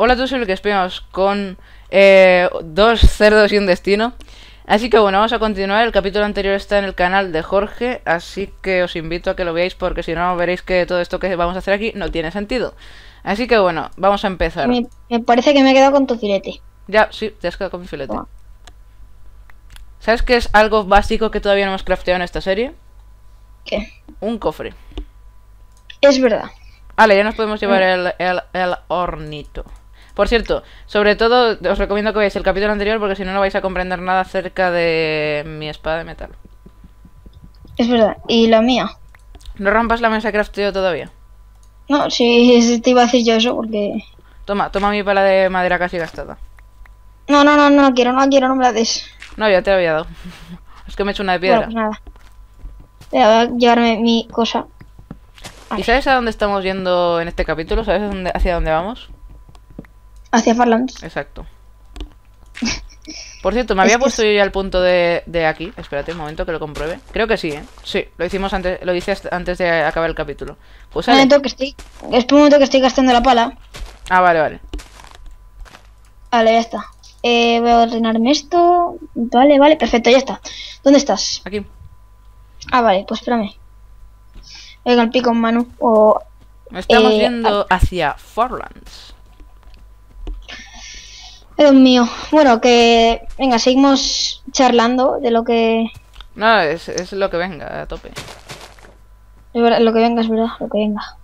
Hola a todos, soy el que esperamos con dos cerdos y un destino. Así que bueno, vamos a continuar. El capítulo anterior está en el canal de Jorge, así que os invito a que lo veáis porque si no veréis que todo esto que vamos a hacer aquí no tiene sentido. Así que bueno, vamos a empezar. Me parece que me he quedado con tu filete. Ya, sí, te has quedado con mi filete. Wow. ¿Sabes qué es algo básico que todavía no hemos crafteado en esta serie? ¿Qué? Un cofre. Es verdad. Vale, ya nos podemos llevar el hornito. Por cierto, sobre todo os recomiendo que veáis el capítulo anterior porque si no, no vais a comprender nada acerca de mi espada de metal. Es verdad, ¿y la mía? ¿No rompas la mesa de crafteo todavía? No, sí, te iba a decir yo eso porque... Toma mi pala de madera casi gastada. No quiero, no me la des. No, ya te la había dado. Es que me he hecho una de piedra. Bueno, pues nada. Voy a llevarme mi cosa. ¿Y sabes a dónde estamos yendo en este capítulo? ¿Sabes hacia dónde vamos? Hacia Farlands. Exacto. Por cierto, me había puesto yo ya el punto de aquí. Espérate un momento que lo compruebe. Creo que sí, ¿eh? Sí, lo hicimos antes, lo hice antes de acabar el capítulo. Pues sale. Es un momento que estoy gastando la pala. Ah, vale. Vale, ya está. Voy a ordenarme esto. Vale, perfecto, ya está. ¿Dónde estás? Aquí. Ah, vale, pues espérame. Venga, el pico en mano. Estamos yendo hacia Farlands. Dios mío. Bueno, que... Venga, seguimos charlando de lo que... No, es lo que venga, a tope. Es verdad, lo que venga, es verdad, lo que venga.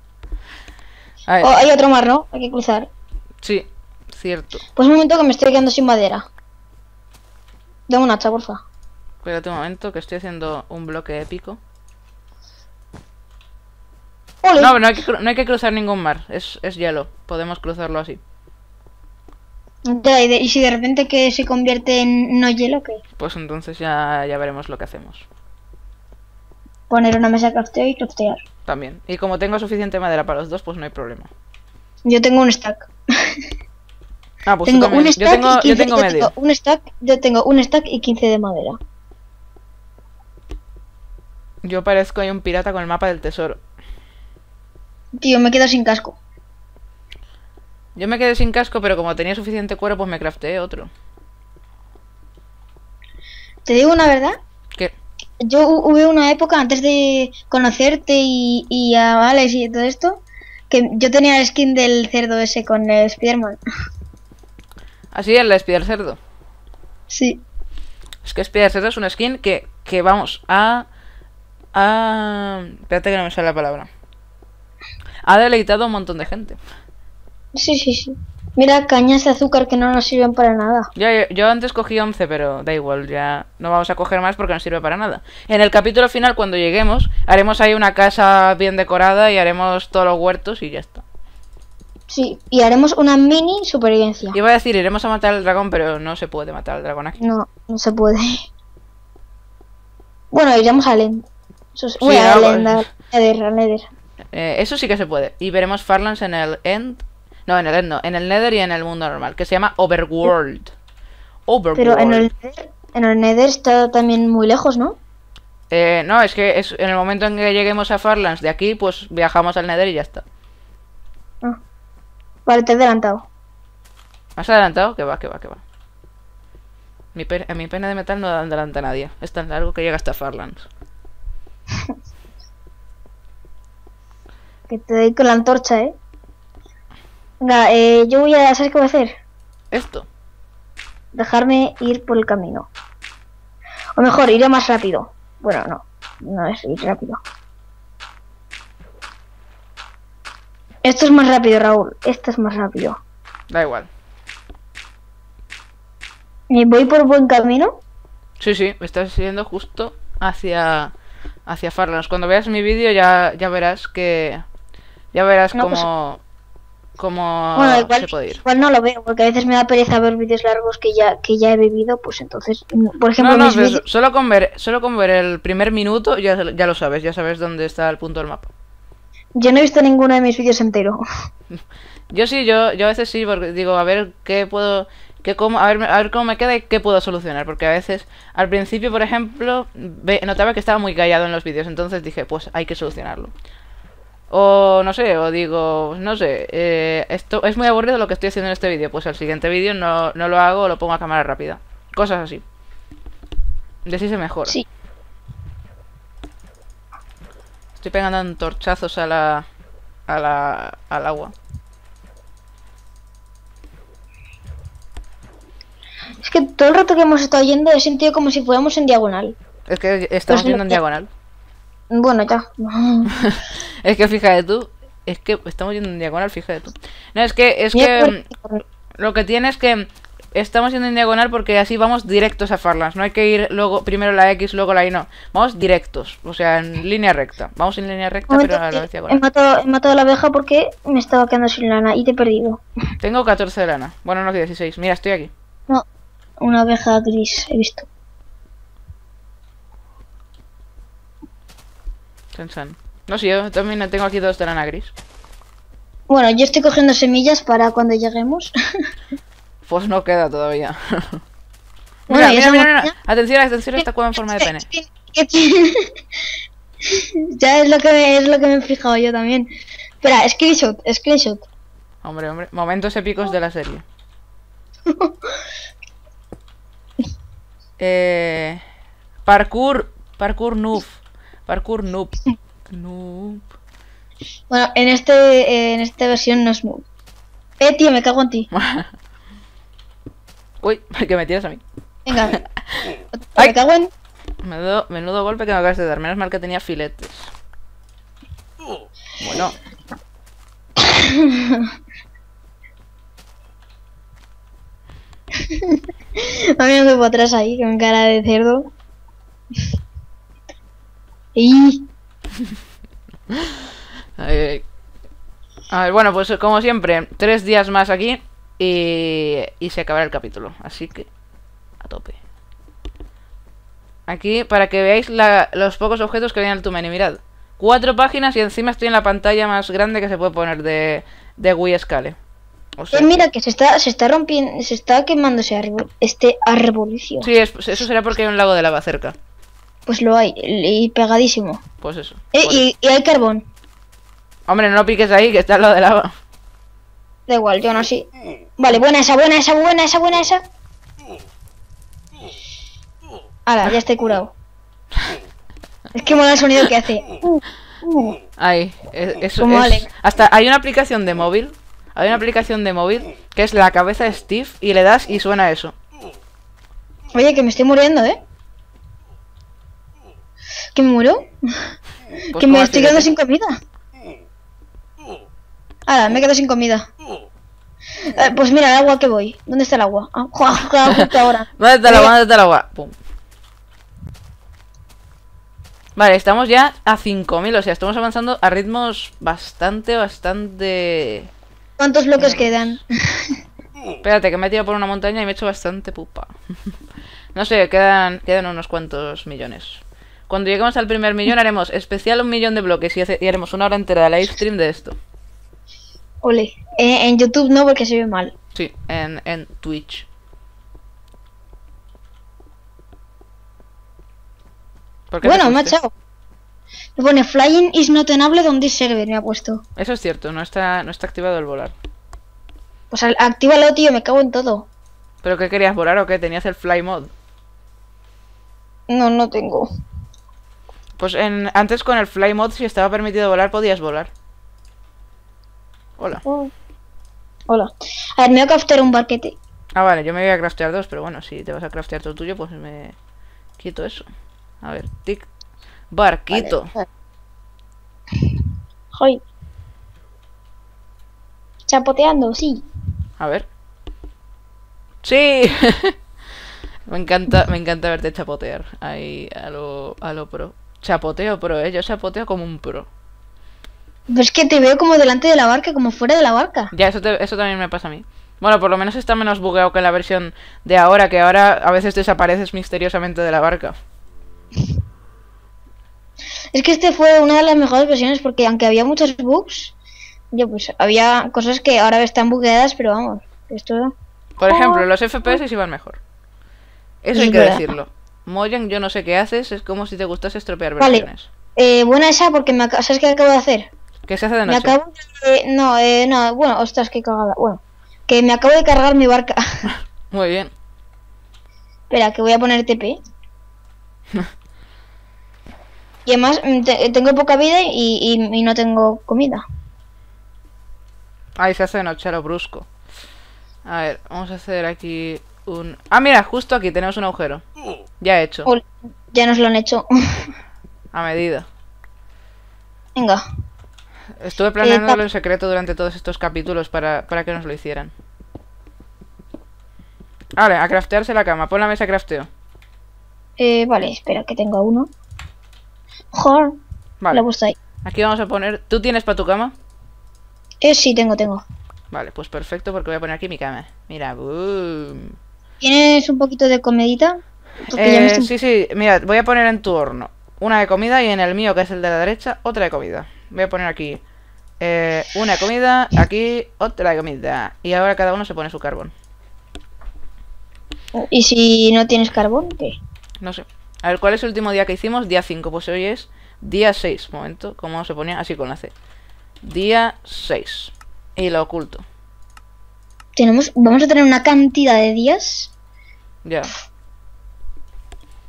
A ver. Hay otro mar, ¿no? Hay que cruzar. Sí, cierto. Pues un momento que me estoy quedando sin madera. Dame un hacha, porfa. Espérate un momento, que estoy haciendo un bloque épico. No, no hay que cruzar ningún mar, es hielo, podemos cruzarlo así. ¿Y si de repente que se convierte en no hielo, qué? Pues entonces ya veremos lo que hacemos. Poner una mesa de crafteo y craftear. También, y como tengo suficiente madera para los dos, pues no hay problema. Yo tengo un stack. Ah, pues tengo un stack, yo tengo un stack y 15 de madera. Yo parezco ahí un pirata con el mapa del tesoro. Tío, me quedo sin casco. Yo me quedé sin casco, pero como tenía suficiente cuero, pues me crafteé otro. ¿Te digo una verdad? ¿Qué? Yo hubo una época, antes de conocerte y a Alex y todo esto, que yo tenía el skin del cerdo ese con el Spider-Man. ¿Ah, sí? ¿El Spider-Cerdo? Sí. Es que Spider-Cerdo es una skin que vamos a... Espérate que no me sale la palabra. Ha deleitado a un montón de gente. Sí. Mira, cañas de azúcar que no nos sirven para nada. Yo antes cogí 11, pero da igual, ya no vamos a coger más porque no sirve para nada. En el capítulo final, cuando lleguemos, haremos ahí una casa bien decorada y haremos todos los huertos y ya está. Sí, y haremos una mini supervivencia. Iba a decir, iremos a matar al dragón, pero no se puede matar al dragón aquí. No se puede. Bueno, iremos a End. Nether. Eso sí que se puede. Y veremos Farlands en el End. No, en el End no. En el Nether y en el mundo normal. Que se llama Overworld. Pero en el Nether está también muy lejos, ¿no? No, es que en el momento en que lleguemos a Farlands de aquí, pues viajamos al Nether y ya está. Ah. Vale, te he adelantado. ¿Has adelantado? Que va. Mi pena de metal no adelanta a nadie. Es tan largo que llega hasta Farlands. Que te doy con la antorcha, ¿eh? Venga, yo voy a... ¿Sabes qué voy a hacer? Esto. Dejarme ir por el camino. O mejor, iré más rápido. Bueno, no es ir rápido. Esto es más rápido, Raúl. Esto es más rápido. Da igual. ¿Voy por buen camino? Sí, me estás yendo justo hacia Farlands. Cuando veas mi vídeo ya verás que... Ya verás cómo bueno, igual, se puede ir. Igual no lo veo, porque a veces me da pereza ver vídeos largos que ya he vivido, pues entonces... Por ejemplo, solo con ver el primer minuto ya lo sabes, ya sabes dónde está el punto del mapa. Yo no he visto ninguno de mis vídeos entero. Yo sí, yo a veces sí, porque digo, a ver qué puedo... A ver cómo me queda y qué puedo solucionar. Porque a veces, al principio, por ejemplo, notaba que estaba muy callado en los vídeos. Entonces dije, pues hay que solucionarlo. O no sé, o digo, no sé, esto es muy aburrido lo que estoy haciendo en este vídeo, pues el siguiente vídeo no lo hago, lo pongo a cámara rápida. Cosas así. De sí se mejora. Sí. Estoy pegando antorchazos a al agua. Es que todo el rato que hemos estado yendo he sentido como si fuéramos en diagonal. Es que estamos yendo en diagonal. Bueno, ya. Es que fíjate tú. Es que estamos yendo en diagonal, fíjate tú. No, es que lo que tiene es que estamos yendo en diagonal porque así vamos directos a Farlands. No hay que ir luego primero la X, luego la Y, no. Vamos directos, o sea, en línea recta. Vamos en línea recta, pero a la vez diagonal. He matado a la abeja porque me estaba quedando sin lana y te he perdido. Tengo 14 de lana. Bueno, no, 16. Mira, estoy aquí. No, una abeja gris, he visto. No, sí, yo también tengo aquí 2 de lana gris. Bueno, yo estoy cogiendo semillas para cuando lleguemos. Pues no queda todavía. Bueno, mira. Atención, esta cueva en forma de pene. Ya es lo que me he fijado yo también. Espera, screenshot. Hombre, momentos épicos de la serie. Parkour noob. Parkour noob. Noob. Bueno, en esta versión no es noob. Tío, me cago en ti. Uy, que me tiras a mí. Venga. Ay. Me cago en... Menudo golpe que me acabas de dar. Menos mal que tenía filetes. Bueno. A mí no me voy atrás ahí con cara de cerdo. Y... A ver, bueno, pues como siempre, 3 días más aquí y se acabará el capítulo, así que a tope. Aquí, para que veáis los pocos objetos que hay en el Tumeni, mirad. 4 páginas y encima estoy en la pantalla más grande que se puede poner de Wii Scale. O sea, mira que se está rompiendo, se está quemando ese árbol, este arbolicio. Sí, eso será porque hay un lago de lava cerca. Pues lo hay, y pegadísimo. Pues eso. Y hay carbón. Hombre, no lo piques ahí, que está al lado de lava. Da igual, yo no así. Vale, buena esa. Ahora, ya estoy curado. Es que mola el sonido que hace. Ahí, eso es. Hasta hay una aplicación de móvil. Que es la cabeza de Steve y le das y suena eso. Oye, que me estoy muriendo, ¿eh? ¿Que me muero? Pues que me estoy quedando sin comida. Ahora, me quedo sin comida. Pues mira, el agua que voy. ¿Dónde está el agua? Ah, justo ahora. ¿Dónde está el agua? Pum. Vale, estamos ya a 5000, o sea, estamos avanzando a ritmos bastante... ¿Cuántos bloques quedan? Espérate, que me he tirado por una montaña y me he hecho bastante pupa. No sé, quedan unos cuantos millones. Cuando lleguemos al primer millón haremos especial 1.000.000 de bloques y haremos una hora entera de live stream de esto. Ole, en YouTube no porque se ve mal. Sí, en Twitch. Bueno, me ha echado. Me pone flying is not enabled on this server, me ha puesto. Eso es cierto, no está activado el volar. Pues actívalo, tío, me cago en todo. ¿Pero qué querías volar o qué? ¿Tenías el fly mod? No tengo. Pues antes con el fly mod, si estaba permitido volar, podías volar. Hola. Oh. Hola. A ver, me voy a craftear un barquete. Ah, vale, yo me voy a craftear 2, pero bueno, si te vas a craftear todo tuyo, pues me quito eso. A ver, tic. Barquito. Joy. Chapoteando, sí. A ver. ¡Sí! Me encanta verte chapotear. Ahí, a lo pro. Chapoteo pro, yo chapoteo como un pro. Pero es que te veo como delante de la barca, como fuera de la barca. Ya, eso también me pasa a mí. Bueno, por lo menos está menos bugueado que la versión de ahora, que ahora a veces desapareces misteriosamente de la barca. Es que este fue una de las mejores versiones, porque aunque había muchos bugs, yo pues había cosas que ahora están bugueadas, pero vamos, esto... Por ejemplo, los FPS iban mejor. Eso hay que decirlo. Moyan, yo no sé qué haces, es como si te gustase estropear versiones. Vale, buena esa porque ¿sabes qué acabo de hacer? ¿Qué se hace de noche? Me acabo de... No, bueno, ostras, qué cagada. Bueno, que me acabo de cargar mi barca. Muy bien. Espera, que voy a poner TP. Y además, tengo poca vida y no tengo comida. Ahí se hace de noche a lo brusco. A ver, vamos a hacer aquí un... Ah, mira, justo aquí tenemos un agujero. Ya he hecho. Ya nos lo han hecho. A medida. Venga. Estuve planeándolo en secreto durante todos estos capítulos para que nos lo hicieran. Vale, a craftearse la cama. Pon la mesa crafteo. Vale, espera que tenga uno. Joder, vale. La he puesto ahí. Aquí vamos a poner... ¿Tú tienes para tu cama? Sí, tengo. Vale, pues perfecto porque voy a poner aquí mi cama. Mira, boom. ¿Tienes un poquito de comidita? Sí, mira, voy a poner en tu horno una de comida y en el mío, que es el de la derecha, otra de comida. Voy a poner aquí una de comida, aquí otra de comida. Y ahora cada uno se pone su carbón. ¿Y si no tienes carbón, qué? No sé. A ver, ¿cuál es el último día que hicimos? Día 5, pues hoy es día 6. Momento, ¿cómo se ponía? Así con la C. Día 6. Y lo oculto. Vamos a tener una cantidad de días. Ya.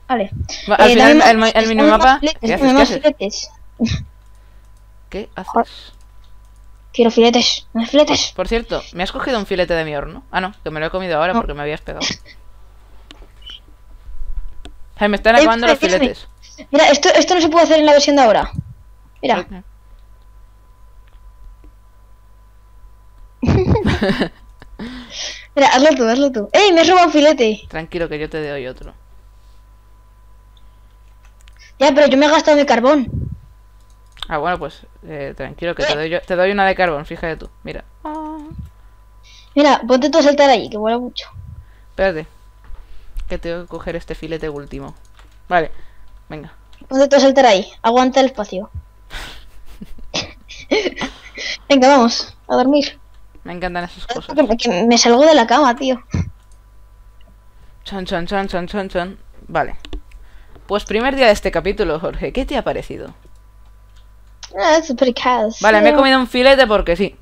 Vale. Al final el minimapa... ¿Qué haces? ¿Qué haces? Quiero filetes. No hay filetes. Por cierto, ¿me has cogido un filete de mi horno? Ah, no, que me lo he comido ahora porque me habías pegado. Ay, me están acabando los filetes. Mira, esto no se puede hacer en la versión de ahora. Mira. Okay. Mira, hazlo tú. ¡Ey! Me has robado un filete. Tranquilo, que yo te doy otro. Ya, pero yo me he gastado mi carbón. Ah, bueno, pues tranquilo, que te doy una de carbón, fíjate tú. Mira. Mira, ponte tú a saltar ahí, que vuela mucho. Espérate, que tengo que coger este filete último. Vale, venga. Ponte tú a saltar ahí, aguanta el espacio. Venga, vamos, a dormir. Me encantan esas cosas. Me salgo de la cama, tío. Chon. Vale. Pues primer día de este capítulo, Jorge. ¿Qué te ha parecido? Ah, super caos. Vale, me he comido un filete porque sí.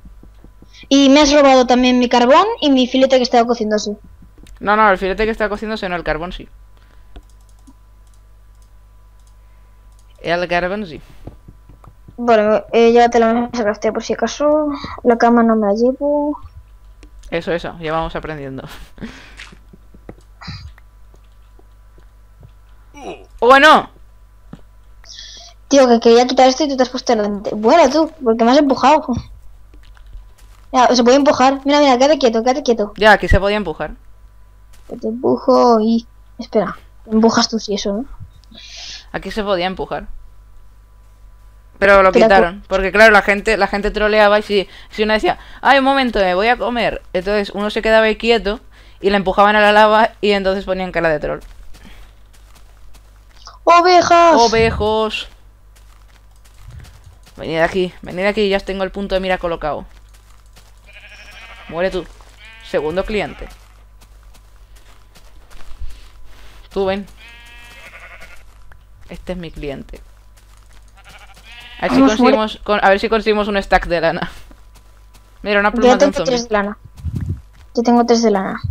Y me has robado también mi carbón y mi filete que estaba cociéndose. No, el filete que estaba cociéndose no, el carbón sí. El carbón sí. Bueno, llévate la mesa craftea por si acaso. La cama no me la llevo. Eso, ya vamos aprendiendo. Bueno. Tío, que quería quitar esto y tú te has puesto delante. Bueno, tú, porque me has empujado. Ya, se puede empujar. Mira, quédate quieto. Ya, que se podía empujar. Te empujo y... Espera, empujas tú si eso, ¿no? Aquí se podía empujar. Pero lo quitaron, porque claro, la gente troleaba y si uno decía, ay, un momento, me voy a comer. Entonces uno se quedaba ahí quieto y la empujaban a la lava y entonces ponían cara de troll. ¡Ovejos! Venid aquí, ya tengo el punto de mira colocado. Muere tú. Segundo cliente. Tú ven. Este es mi cliente. A ver si conseguimos un stack de lana. Mira, una pluma de un zombie. Yo tengo 3 de lana.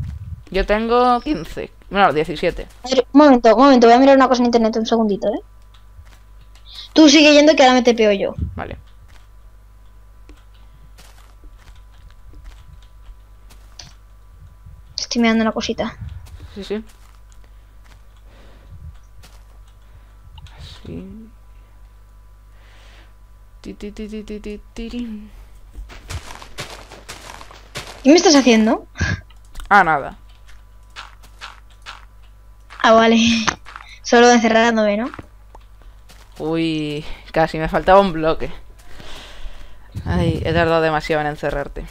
Yo tengo 15. Bueno, 17. A ver, un momento. Voy a mirar una cosa en internet un segundito, ¿eh? Tú sigue yendo que ahora me tepeo yo. Vale. Estoy mirando una cosita. Sí. Así... ¿Qué me estás haciendo? Ah, nada. Ah, vale. Solo encerrándome, ¿no? Uy, casi me faltaba un bloque. Ay, he tardado demasiado en encerrarte.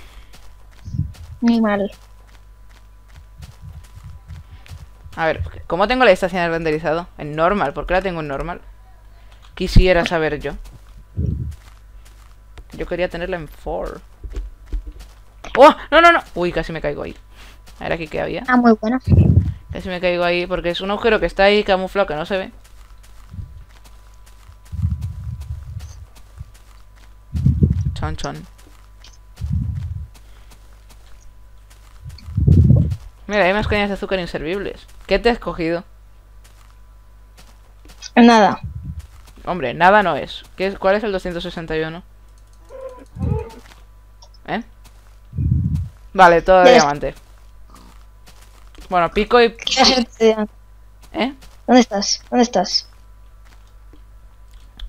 Muy mal. A ver, ¿cómo tengo la estación en renderizado? En normal, ¿por qué la tengo en normal? Quisiera saber yo. Yo quería tenerla en 4. ¡Oh! No. Uy, casi me caigo ahí. A ver aquí qué había. Ah, muy buena. Casi me caigo ahí porque es un agujero que está ahí camuflado que no se ve. Chon, chon. Mira, hay más cañas de azúcar inservibles. ¿Qué te has cogido? Nada. Hombre, nada no es. ¿Cuál es el 261? ¿Eh? Vale, todo de diamante. Bueno, pico y... ¿Eh? ¿Dónde estás? ¿Dónde estás?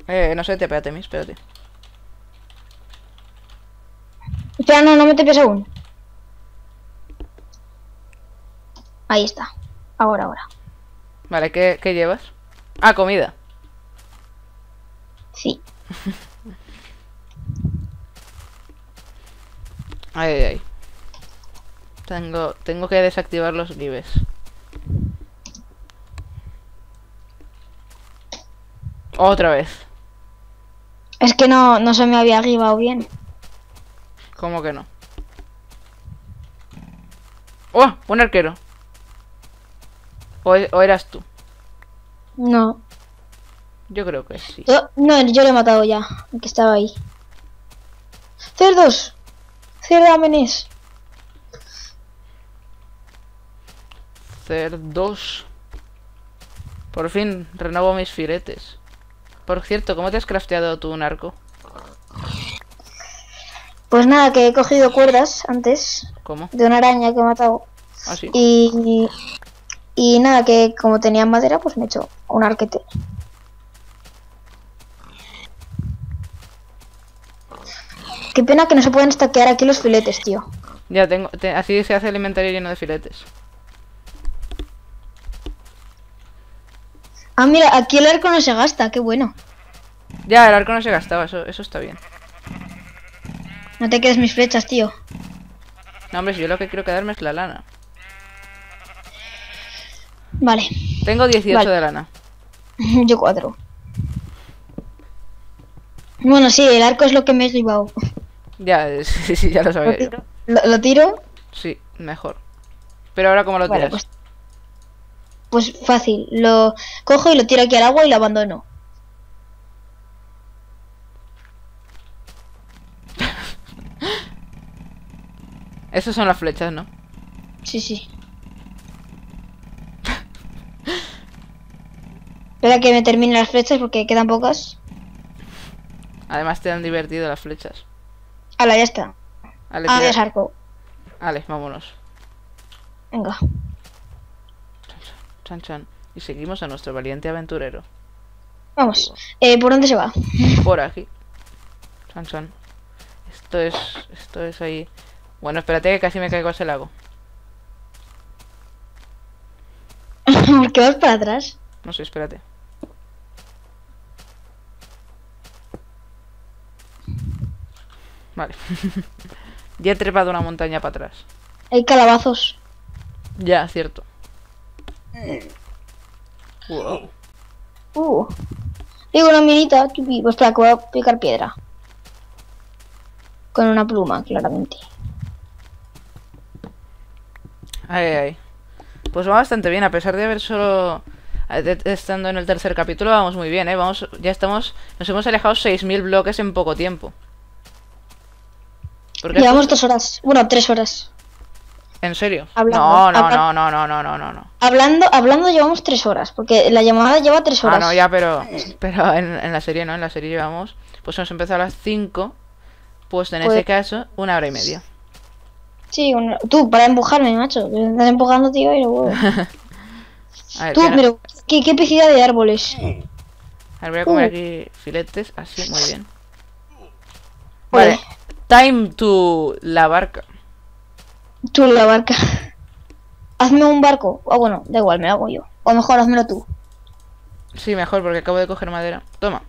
No sé, espérate. Espera, no me te pies aún. Ahí está. Ahora. Vale, ¿qué llevas? Ah, comida. Sí. Ay. Tengo que desactivar los niveles. Otra vez. Es que no se me había arribado bien. ¿Cómo que no? ¡Oh! Un arquero. ¿O eras tú? No. Yo creo que sí. Yo lo he matado ya. El que estaba ahí. ¡Cerdos! ¡Cerdámenes! Cerdos. Por fin renovo mis filetes. Por cierto, ¿cómo te has crafteado tú un arco? Pues nada, que he cogido cuerdas antes. ¿Cómo? De una araña que he matado. ¿Ah, sí? Y nada, que como tenía madera, pues me he hecho un arquete. Qué pena que no se pueden stackear aquí los filetes, tío. Ya, así se hace el inventario lleno de filetes. Ah, mira, aquí el arco no se gasta, qué bueno. Ya, el arco no se gastaba, eso está bien. No te quedes mis flechas, tío. No, hombre, yo lo que quiero quedarme es la lana. Vale. Tengo 18 de lana. Yo 4. Bueno, sí, el arco es lo que me he llevado. Ya, sí, ya lo sabía. ¿Lo tiro? Sí, mejor. Pero ahora, ¿cómo lo tiras? Pues fácil, lo cojo y lo tiro aquí al agua y lo abandono. Esas son las flechas, ¿no? Sí. Espera que me terminen las flechas porque quedan pocas. Además te han divertido las flechas. Ala, ya está. Vale, es arco. Vale, vámonos. Venga. Y seguimos a nuestro valiente aventurero. Vamos. ¿Por dónde se va? Por aquí. Chan. Esto es ahí. Bueno, espérate que casi me caigo a ese lago. ¿Por qué vas para atrás? No sé, espérate. Vale. Ya he trepado una montaña para atrás. Hay calabazos. Ya, cierto. Wow. Digo una minita, pues para que voy a picar piedra. Con una pluma, claramente. Ay. Pues va bastante bien, a pesar de haber solo... Estando en el tercer capítulo vamos muy bien, ¿eh? Ya estamos... Nos hemos alejado 6.000 bloques en poco tiempo. Llevamos 2 horas. Bueno, 3 horas. ¿En serio? No. Hablando llevamos 3 horas, porque la llamada lleva 3 horas. Ah, no, ya, pero en la serie no, en la serie llevamos... Pues hemos empezado a las 5, pues en este caso, 1 hora y media. Sí, tú, para empujarme, macho. Me estás empujando, tío, y luego... Ver, tú, pero qué pesada de árboles. A ver, voy a comer aquí filetes, así, muy bien. Vale, time to la barca. Tú la barca. Hazme un barco. O bueno, da igual, me lo hago yo. O mejor, hazmelo tú. Sí, mejor, porque acabo de coger madera. Toma.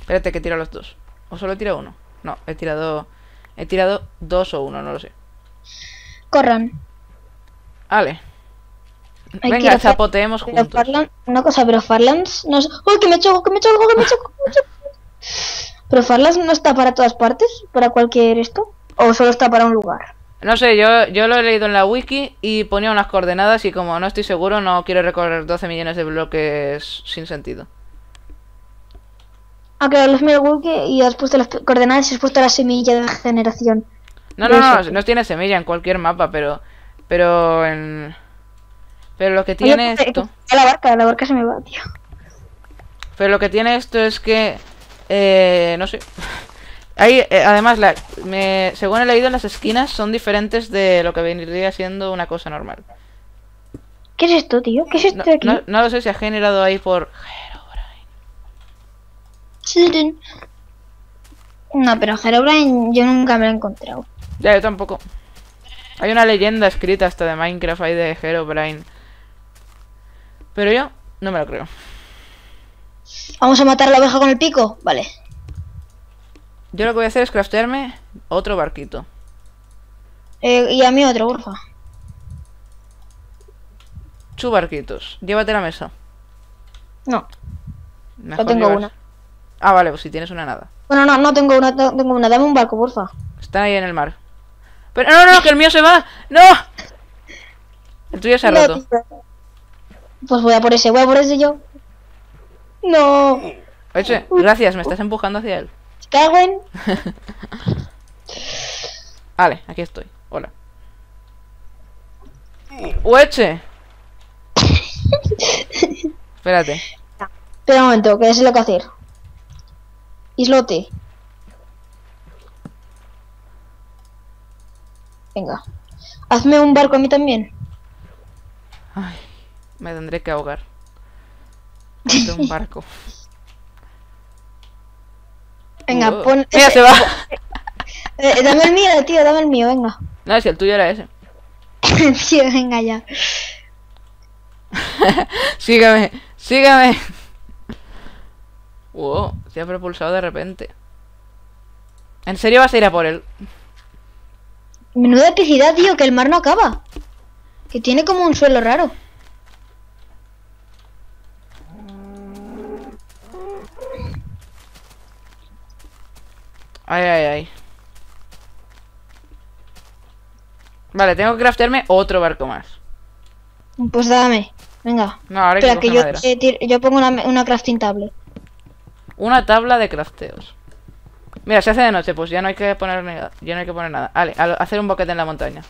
Espérate que tiro los dos. ¿O solo he tirado uno? No, he tirado 2 o 1, no lo sé. Corran. Vale. Venga, zapoteemos juntos. Una cosa, pero Farlands no es... ¡Uy, que me choco, que me choco! ¿Pero Farlands no está para todas partes? ¿Para cualquier esto? ¿O solo está para un lugar? No sé, yo lo he leído en la wiki y ponía unas coordenadas y como no estoy seguro, no quiero recorrer 12 millones de bloques sin sentido. Ah, claro, los Milwaukee y has puesto las coordenadas y has puesto la semilla de generación. No, no, no, no tiene semilla en cualquier mapa, pero en... Pero lo que tiene esto... La barca se me va, tío. Pero lo que tiene esto es que... no sé. Ahí, además, según he leído, las esquinas son diferentes de lo que vendría siendo una cosa normal. ¿Qué es esto, tío? ¿Qué es esto aquí? No, no lo sé, se ha generado ahí por... Herobrine. No, pero Herobrine yo nunca me lo he encontrado. Ya, yo tampoco. Hay una leyenda escrita hasta de Minecraft ahí de Herobrine. Pero yo no me lo creo. ¿Vamos a matar a la oveja con el pico? Vale. Yo lo que voy a hacer es craftearme otro barquito. Y a mí otro, porfa. 2 barquitos. Llévate la mesa. No. Mejor no tengo una. Ah, vale, pues si tienes una nada. Bueno, no, no tengo una, no tengo una. Dame un barco, porfa. Está ahí en el mar. Pero no, no, que el mío se va. ¡No! El tuyo se ha roto. Tío. Pues voy a por ese yo. No. Oye, gracias, me estás empujando hacia él. Caguen. Vale, aquí estoy. Hola. Ueche. Espérate. No, espera un momento, que es lo que hacer. Islote. Venga. Hazme un barco a mí también. Ay, me tendré que ahogar. Hazme un barco. Venga, pon... ¡Mira, se va! Dame el mío, tío, dame el mío, venga. No, si el tuyo era ese. Tío, venga ya. Sígueme, sígueme. Wow, se ha propulsado de repente. ¿En serio vas a ir a por él? Menuda epicidad, tío, que el mar no acaba. Que tiene como un suelo raro. Ay, ay, ay. Vale, tengo que craftearme otro barco más. Pues dame, venga. No, ahora espera, que yo pongo una crafting table. Una tabla de crafteos. Mira, se hace de noche, pues ya no hay que poner nada. Ya no hay que poner nada. Vale, a hacer un boquete en la montaña.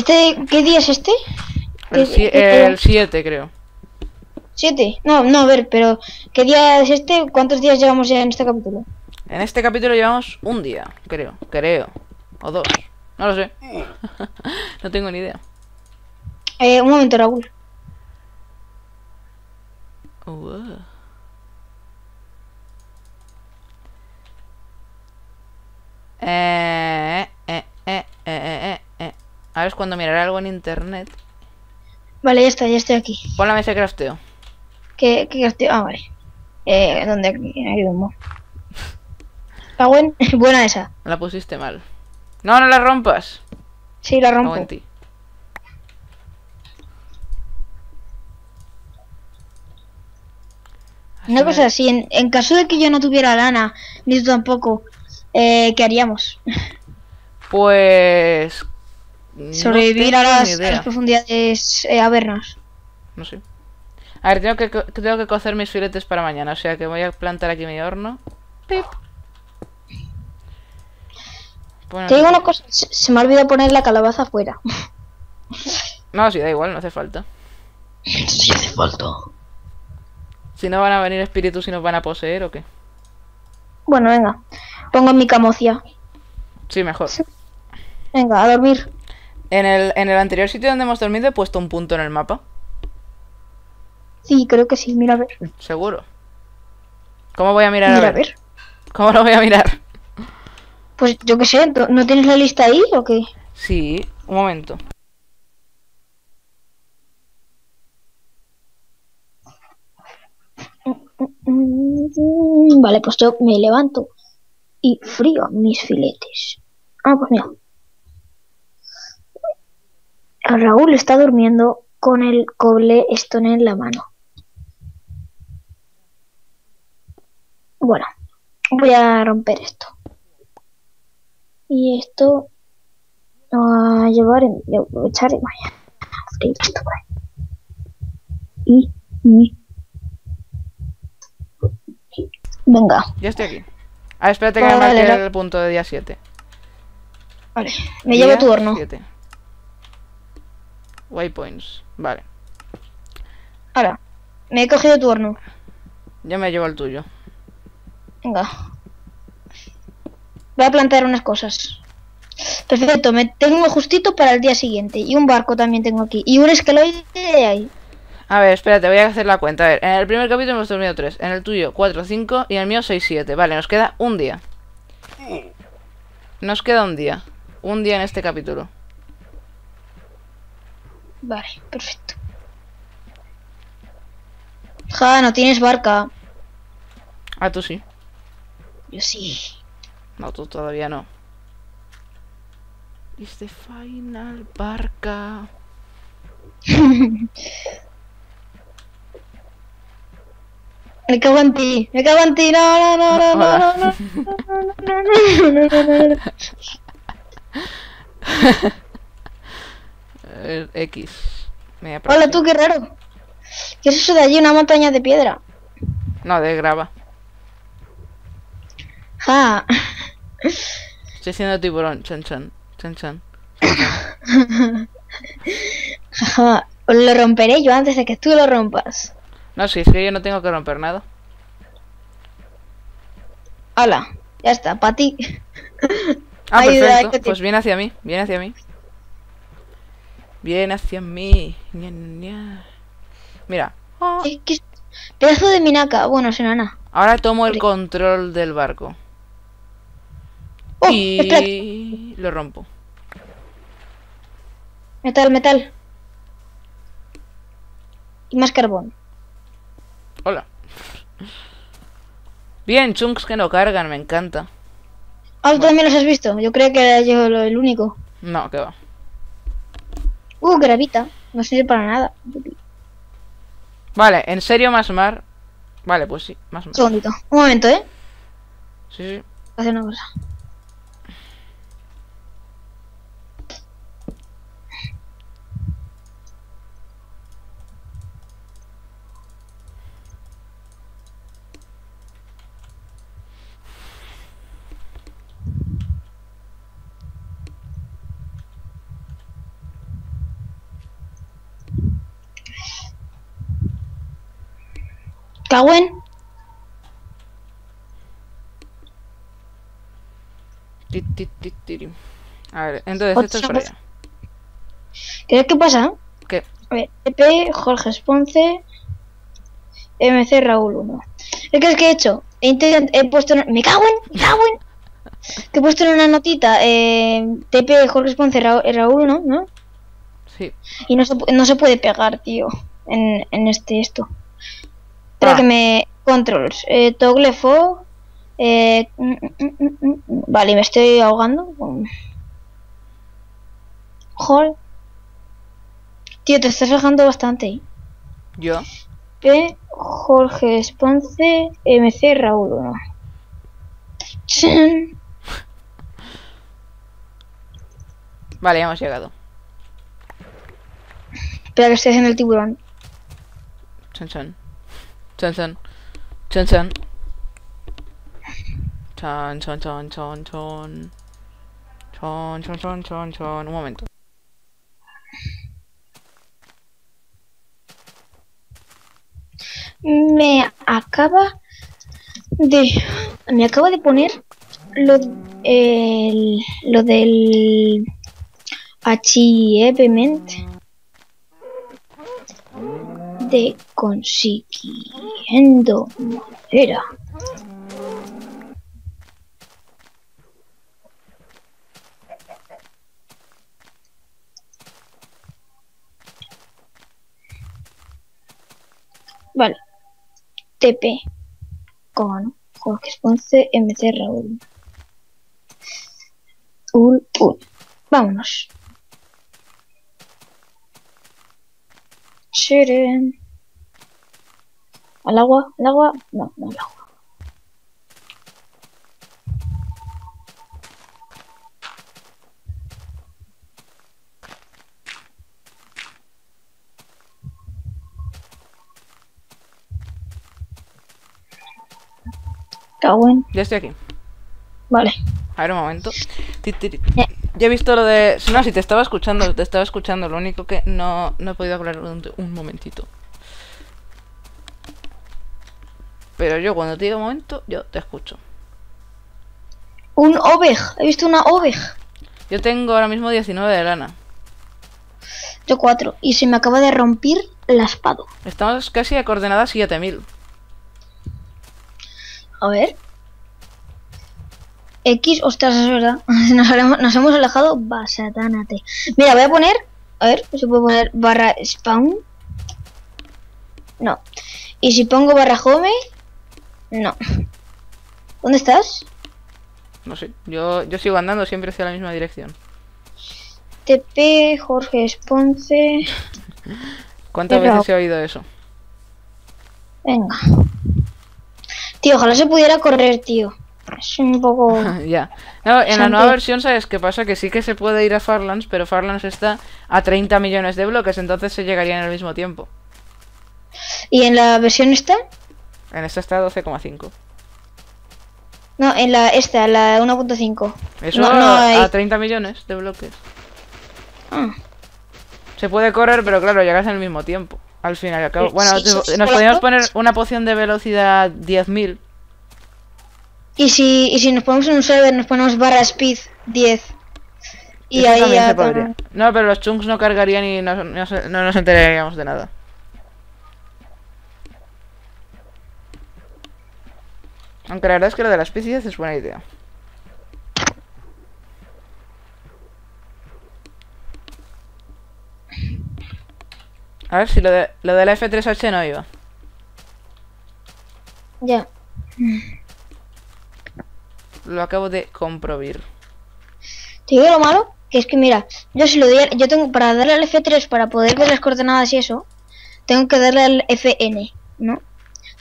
¿Qué día es este? El 7, creo. 7. No, no, a ver, pero ¿qué día es este? ¿Cuántos días llevamos ya en este capítulo? En este capítulo llevamos un día, creo. O 2. No lo sé. No tengo ni idea. Un momento, Raúl. A ver, es cuando miraré algo en internet. Vale, ya estoy aquí. Pon la mesa de crafteo. ¿Qué crafteo? Ah, vale. ¿Dónde? Aquí mismo. Está buena, buena esa. La pusiste mal. No, no la rompas. Sí, la rompo. En ti. Una cosa así, en caso de que yo no tuviera lana, ni tú tampoco, ¿qué haríamos? Pues... sobrevivir a las profundidades avernas. No sé. A ver, tengo que cocer mis filetes para mañana, o sea que voy a plantar aquí mi horno. ¡Pip! Bueno, te digo una cosa, se me ha olvidado poner la calabaza afuera. No, sí, da igual, no hace falta. Sí hace falta. Si no van a venir espíritus y nos van a poseer, ¿o qué? Bueno, venga. Pongo mi camocia. Sí, mejor. Venga, a dormir. En el anterior sitio donde hemos dormido he puesto un punto en el mapa. Sí, creo que sí, mira a ver. ¿Seguro? ¿Cómo voy a mirar? Mira, a ver. ¿Cómo lo voy a mirar? Pues yo qué sé, ¿no tienes la lista ahí o qué? Sí, un momento. Vale, pues yo me levanto y frío mis filetes. Ah, pues mira. Raúl está durmiendo con el cobblestone en la mano. Bueno, voy a romper esto. Y esto lo voy a llevar en... voy a echar en... Venga. Ya estoy aquí. A ver, espérate que me marque el punto de día 7. Vale, me llevo tu horno. 7. Waypoints, vale. Ahora, me he cogido tu horno. Yo me llevo el tuyo. Venga. Voy a plantear unas cosas. Perfecto, me tengo justito para el día siguiente. Y un barco también tengo aquí. Y un escaloide ahí. A ver, espérate, voy a hacer la cuenta. A ver, en el primer capítulo hemos dormido 3. En el tuyo 4, 5 y en el mío 6, 7. Vale, nos queda un día. Nos queda un día. Un día en este capítulo. Vale, perfecto. Ja, no tienes barca. Ah, tú sí. Yo sí. No, tú todavía no. Is the final barca. Me cago en ti, me cago en ti. No, no, no, no, no, no, no, no, no, X. Hola, tú, qué raro. ¿Qué es eso de allí? Una montaña de piedra. No, de grava. Ja. Estoy siendo tiburón, chan chan. Chan chan. Jaja. Lo romperé yo antes de que tú lo rompas. No, si es que yo no tengo que romper nada. Hola, ya está, para ti. Ah, ayuda, perfecto. Pues viene hacia mí, viene hacia mí. Viene hacia mí. Mira. ¿Qué pedazo de minaca? Bueno, se nana. Ahora tomo el control del barco. Oh, y lo rompo. Metal, metal. Y más carbón. Hola. Bien, chunks que no cargan, me encanta. Ah, tú también los has visto. Yo creo que era yo el único. No, que va. Gravita. No sirve para nada. Vale, en serio, más mar. Vale, pues sí, más mar. Segundito. Un momento, ¿eh? Sí, sí. Hace una cosa. Cagüen. A ver, entonces esto es para allá. ¿Qué pasa? ¿Qué? A ver, TP, Jorge Sponse, MC Raúl 1. ¿Qué es que he hecho? He puesto... ¡Me cago en! ¡Me cago en! Que he puesto en una notita TP, Jorge Sponse, Raúl 1, ¿no? Sí. Y no se puede pegar, tío, en esto. Creo que me... Controls. Toggle fo... Vale, me estoy ahogando. Jol. Tío, te estás ahogando bastante. ¿Yo? P. Jorge Sponse. MC Raúl. No. Vale, ya hemos llegado. Espera que estoy haciendo el tiburón. Chan chan. Chan chan. Chan chan. Chan chan chan chan chan. Chan chan chan chan chan. Un momento. Me acaba de poner lo del achievement de consiguiendo madera. Vale. TP con Jorge Sponse, MC Raúl. Vámonos. Cheren. ¿Al agua? ¿Al agua? No, no al agua. Cauen. Ya estoy aquí. Vale. A ver, un momento. Ya he visto lo de... No, si te estaba escuchando, Lo único que no he podido hablar durante un momentito. Pero yo cuando te digo un momento, yo te escucho. Un oveja. He visto una oveja. Yo tengo ahora mismo 19 de lana. Yo 4. Y se me acaba de romper la espada. Estamos casi a coordenadas 7000. A ver. X, ostras, es verdad. Nos hemos alejado basatánate. Mira, voy a poner... A ver, ¿se puede poner barra spawn? No. Y si pongo barra home... No. ¿Dónde estás? No sé, yo sigo andando siempre hacia la misma dirección. TP, Jorge Sponse... ¿Cuántas veces he oído eso? Venga. Tío, ojalá se pudiera correr, tío. Es un poco... ya. No, en la nueva versión, ¿sabes qué pasa? Que sí que se puede ir a Farlands, pero Farlands está a 30 millones de bloques, entonces se llegarían al mismo tiempo. ¿Y en la versión esta? En esta está 12,5. No, en la esta, la 1.5. Eso no hay... a 30 millones de bloques. Ah. Se puede correr, pero claro, llegas al mismo tiempo. Al final y al cabo. Bueno, sí, nos podríamos poner una poción de velocidad 10.000. Y si nos ponemos en un server, nos ponemos barra speed 10. Y eso ahí ya... No, pero los chunks no cargarían y no nos enteraríamos de nada. Aunque la verdad es que lo de las speed 10 es buena idea. A ver si lo de la F3H no iba. Ya. Lo acabo de comprobar. Te digo lo malo, que es que mira, yo si lo diera, yo tengo para darle al F3 para poder ver las coordenadas y eso, tengo que darle al FN, ¿no?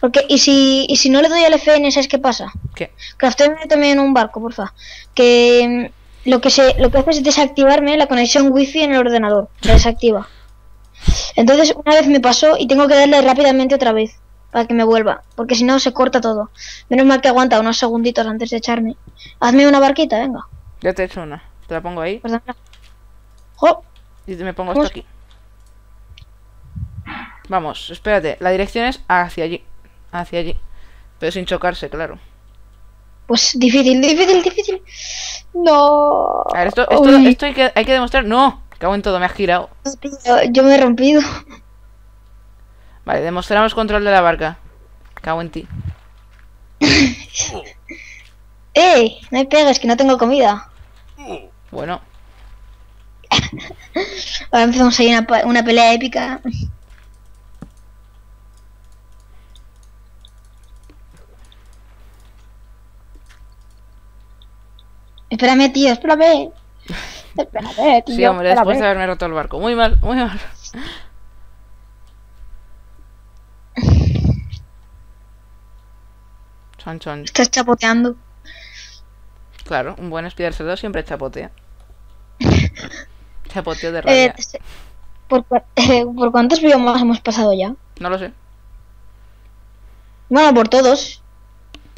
Porque y si no le doy al FN, ¿sabes qué pasa? ¿Qué? Craftéame también un barco, porfa. Que lo que hace es desactivarme la conexión wifi en el ordenador, se desactiva. Entonces una vez me pasó y tengo que darle rápidamente otra vez para que me vuelva, porque si no se corta todo. Menos mal que aguanta unos segunditos antes de echarme. Hazme una barquita, venga. Yo te he hecho una, te la pongo ahí. Perdón. ¡Jo! Y me pongo esto aquí. Vamos, espérate, la dirección es hacia allí. Hacia allí. Pero sin chocarse, claro. Pues difícil. No. A ver, esto hay que demostrar. No, cago en todo, me has girado. Yo me he rompido. Vale, demostramos control de la barca. Cago en ti. ¡Ey! No me pegues, que no tengo comida. Bueno. Ahora empezamos ahí una pelea épica. Espérame, tío, espérame. Espérame, tío. Sí, hombre, espérame. Después de haberme roto el barco. Muy mal, muy mal. Chon. Estás chapoteando. Claro, un buen Spider-Cerdo siempre chapotea. Chapoteo de rabia. ¿Por cuántos biomas hemos pasado ya? No lo sé. Bueno, por todos.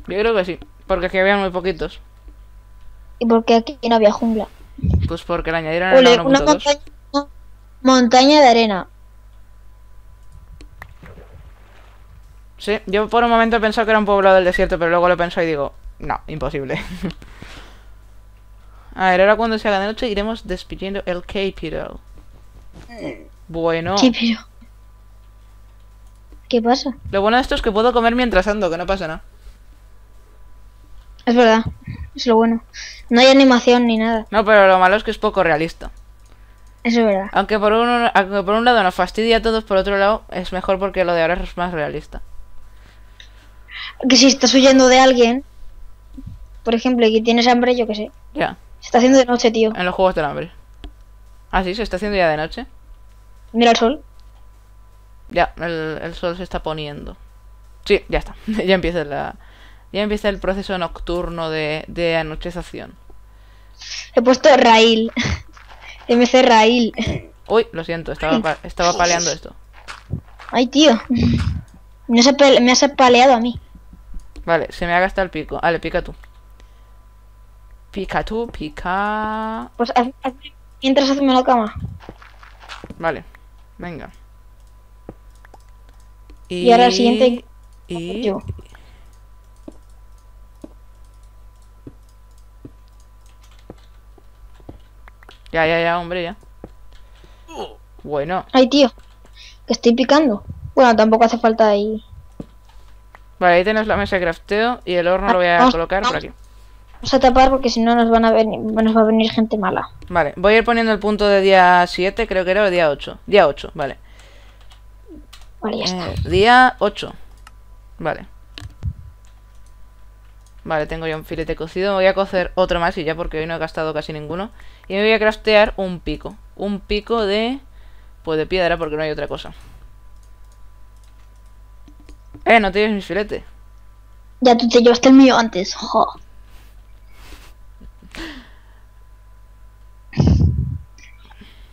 Yo creo que sí, porque aquí habían muy poquitos. ¿Y por qué aquí no había jungla? Pues porque le añadieron el 1.2. Montaña de arena. Sí, yo por un momento he pensado que era un poblado del desierto, pero luego lo pensó y digo, no, imposible. A ver, ahora cuando se haga de noche iremos despidiendo el capital. Bueno. ¿Qué pasa? Lo bueno de esto es que puedo comer mientras ando, que no pasa nada. Es verdad, es lo bueno. No hay animación ni nada. No, pero lo malo es que es poco realista. Eso es verdad. Aunque por un lado nos fastidia a todos, por otro lado es mejor porque lo de ahora es más realista. Que si estás huyendo de alguien, por ejemplo, y tienes hambre, yo qué sé. Ya. Se está haciendo de noche, tío. En los juegos del hambre. Ah, sí, se está haciendo ya de noche. Mira el sol. Ya, el sol se está poniendo. Sí, ya está. Ya empieza el proceso nocturno de anochezación. He puesto Raúl. MC Raúl. Uy, lo siento, estaba paleando esto. Ay, tío. Me has apaleado a mí. Vale, se me ha gastado el pico. Vale, pica tú. Pica tú, pica... Pues mientras hazme la cama. Vale, venga. Y ahora el siguiente... Y... Yo. Ya, hombre, ya. Bueno. Ay, tío. Que estoy picando. Bueno, tampoco hace falta ahí. Vale, ahí tenemos la mesa de crafteo y el horno lo voy a colocar por aquí. Vamos a tapar porque si no nos va a venir gente mala. Vale, voy a ir poniendo el punto de día 7, creo que era, o día 8. Día 8, vale. Vale, ya está. Día 8. Vale. Vale, tengo ya un filete cocido. Voy a cocer otro más y ya, porque hoy no he gastado casi ninguno. Y me voy a craftear un pico. Un pico de... pues de piedra, porque no hay otra cosa. No te lleves mi filete. Ya tú te llevaste el mío antes, jo.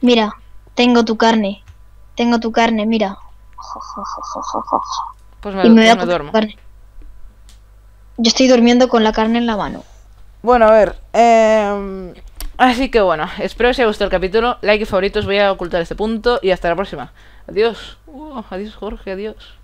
Mira, tengo tu carne. Tengo tu carne, mira. Pues me duermo. Yo estoy durmiendo con la carne en la mano. Bueno, a ver. Así que bueno, espero que os haya gustado el capítulo. Like y favoritos, voy a ocultar este punto. Y hasta la próxima. Adiós. Adiós, Jorge, adiós.